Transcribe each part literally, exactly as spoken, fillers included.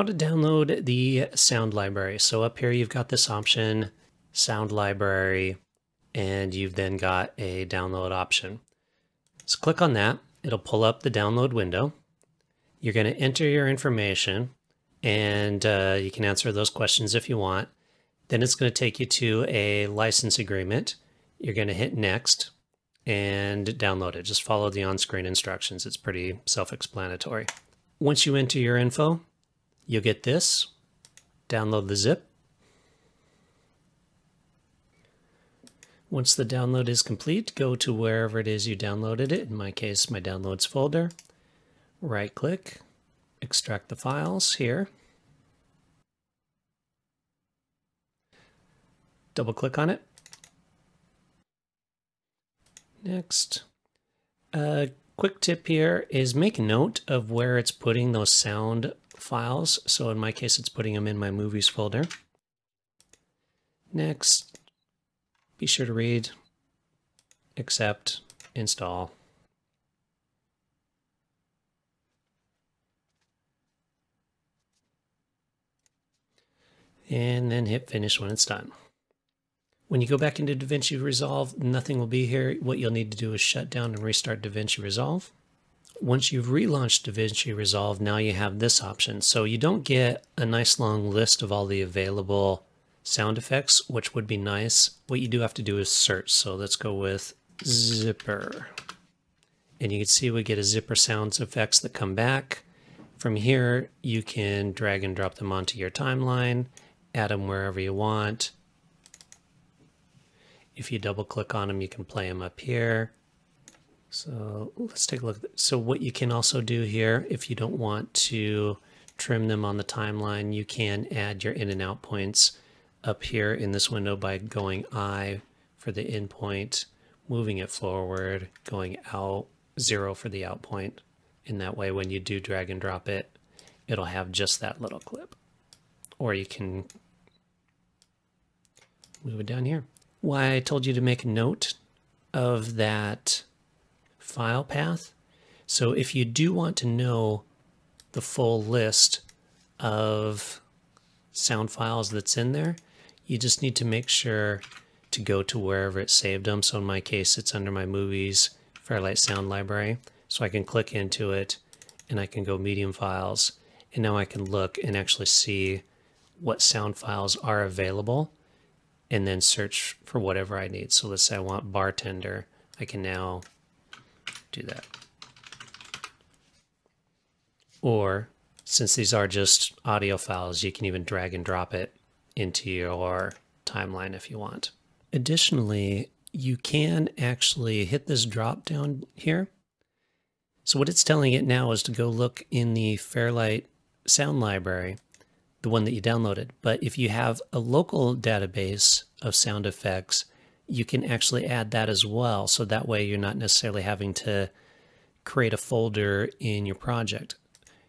how to download the sound library. So up here, you've got this option, sound library, and you've then got a download option. So click on that. It'll pull up the download window. You're going to enter your information, and uh, you can answer those questions if you want. Then it's going to take you to a license agreement. You're going to hit next and download it. Just follow the on-screen instructions. It's pretty self-explanatory. Once you enter your info, you'll get this. Download the zip. Once the download is complete, go to wherever it is you downloaded it. In my case, my downloads folder. Right-click, extract the files here. Double-click on it. Next. A quick tip here is make note of where it's putting those sound files. So in my case, it's putting them in my movies folder. Next. Be sure to read, accept, install. And then hit finish when it's done. When you go back into DaVinci Resolve, nothing will be here. What you'll need to do is shut down and restart DaVinci Resolve. Once you've relaunched DaVinci Resolve, now you have this option. So you don't get a nice long list of all the available sound effects, which would be nice. What you do have to do is search. So let's go with zipper. And you can see we get a zipper sounds effects that come back. From here, you can drag and drop them onto your timeline, add them wherever you want. If you double click on them, you can play them up here. So let's take a look. So what you can also do here, if you don't want to trim them on the timeline, you can add your in and out points up here in this window by going I for the in point, moving it forward, going out, zero for the out point. In that way, when you do drag and drop it, it'll have just that little clip. Or you can move it down here. Why I told you to make a note of that file path. So if you do want to know the full list of sound files that's in there, you just need to make sure to go to wherever it saved them. So in my case, it's under my movies, Fairlight Sound Library. So I can click into it and I can go medium files. And now I can look and actually see what sound files are available and then search for whatever I need. So let's say I want bartender. I can now do that. Or since these are just audio files, you can even drag and drop it into your timeline if you want. Additionally, you can actually hit this drop down here. So what it's telling it now is to go look in the Fairlight Sound Library, the one that you downloaded. But if you have a local database of sound effects, you can actually add that as well. So that way you're not necessarily having to create a folder in your project.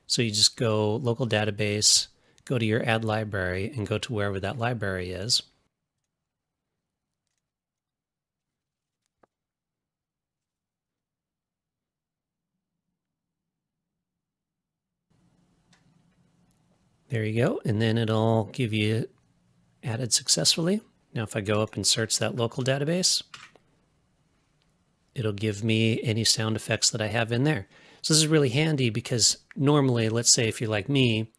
So you just go local database, go to your add library, and go to wherever that library is. There you go. And then it'll give you added successfully. Now, if I go up and search that local database, it'll give me any sound effects that I have in there. So this is really handy because normally, let's say if you're like me,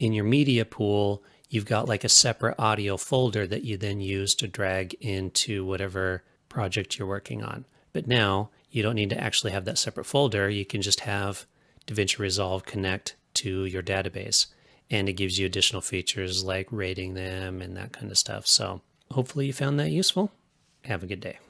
in your media pool, you've got like a separate audio folder that you then use to drag into whatever project you're working on. But now you don't need to actually have that separate folder. You can just have DaVinci Resolve connect to your database. And it gives you additional features like rating them and that kind of stuff. So hopefully you found that useful. Have a good day.